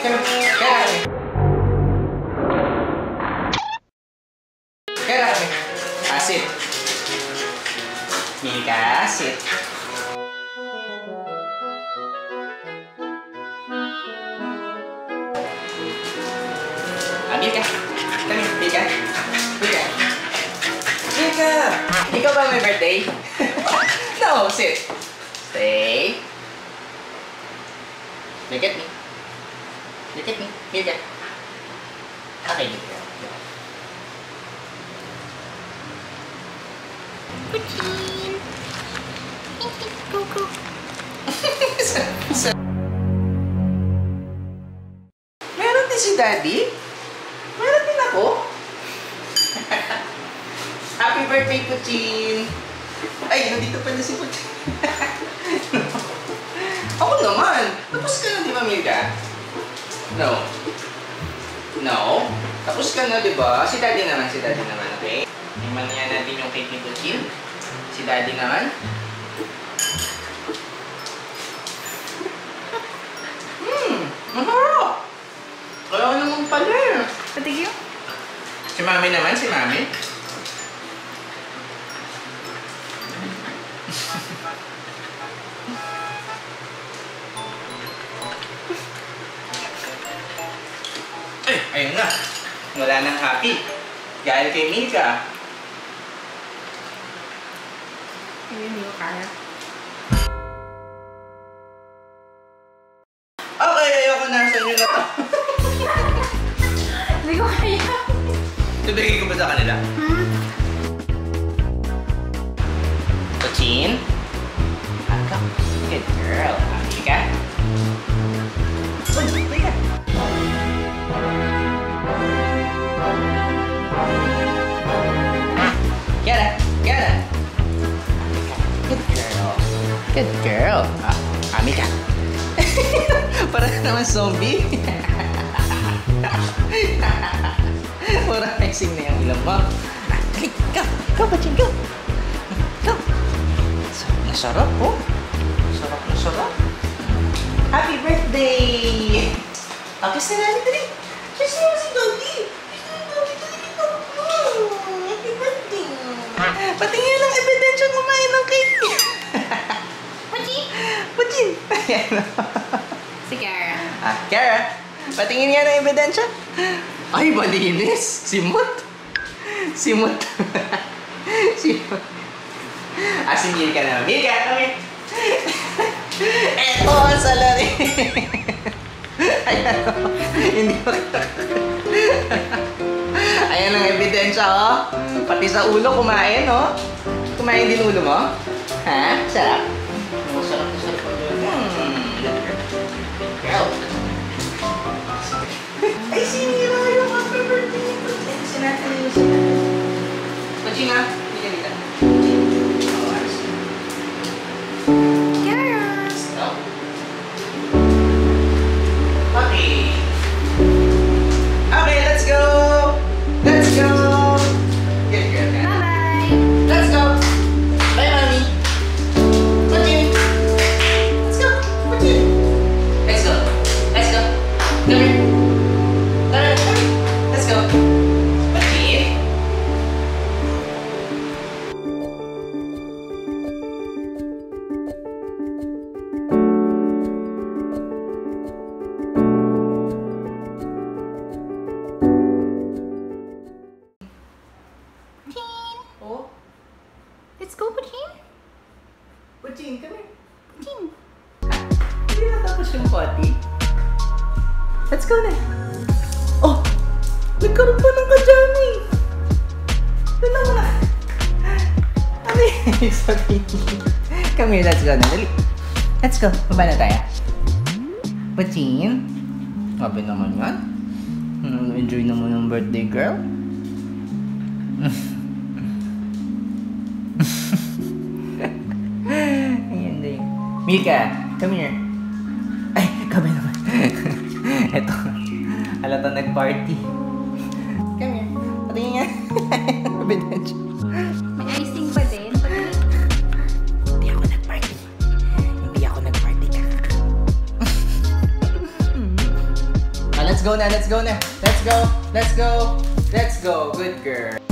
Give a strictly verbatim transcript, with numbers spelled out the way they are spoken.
Kiara, asyik. Minka asyik. Ambil kan? Kami Minka, Minka, Minka. Minka ba my birthday? No, sit. Stay. Look at me. Look at me. Minka. Okay, Minka. Puccin. Go, go. Meron din si Daddy? Meron din ako? Happy birthday, Puccin! Ay, nandito pa na si Puccin. Ako naman! Tapos ka na, di ba, Minka? No. No? Tapos ka na, di ba? Si Daddy naman, si Daddy naman, okay? Manihan natin yung cake ni Puccin. Si Daddy naman. Mmm! Masarap! Kaya ko naman pala eh. Patigil? Si Mami naman, si Mami. Ay, ayun na. Wala nang happy. Dahil kay Minka. Hindi ko kaya. Okay, ayoko na. Saan nyo na to? Hindi ko kaya. Tubigay ko ba sa kanila? Hmm? Puccin? Good girl. Happy ka? Uy, uy ka. Kiara, Kiara. Good girl. Good girl. Ah, Amika. Parang naman zombie. Parang mixing na yung ilang mo. Go! Go, Puccin! Go! Go! Nasarap po. Nasarap, nasarap. Happy birthday! Ako sa namin dali. Kasi naman si Doggy. Kasi naman si Doggy dali. Happy birthday! Patingin lang ebidensya mo may ng cake. Puccin! Puccin! Ayan o. Si Kiara. Ah, Kiara! Patingin nga ng ebidensya. Ay, malinis! Simot! Simot! Simot! Ah, si Minka naman. Minka! Okay! Eto ang salari! Ayan o. Hindi ko kakakakak. Ayan ang ebidensya, oh. Pati sa ulo, kumain, oh. Kumain din ulo mo. Ha? Sarap? Oh, sarap. Sarap. Hmm. Ay, sinira yung happy birthday ni Puccin. Sinata niyo sa natin. Puccin, ha? Hindi ka nila. Oh, ayos. Yes! No. Okay. Okay, let's go! Let's go! Good girl, guys. Bye-bye! Let's go! Bye, Mommy! Puccin! Let's go! Puccin! Let's go! Let's go! Come here! Come here! Come here! Let's go! Puccin! Let's go, Puccin! Puccin, come here! Puccin! Hindi natapos yung potty. Let's go na! Oh! Nagkaroon pa ng kajami! Doon ako na! Ano yung sabihin? Come here, let's go na. Dali! Let's go! Baba na tayo. Puccin! Sabi naman yan. Enjoy naman yung birthday girl. Minka, come here. Ay, kami naman. Eto. Halata nag-party. Come here. Patingin nga. Abidensya. May icing pa din. Hindi ako nag-party. Hindi ako nag-party ka. Let's go now, let's go now. Let's go, let's go, let's go. Good girl.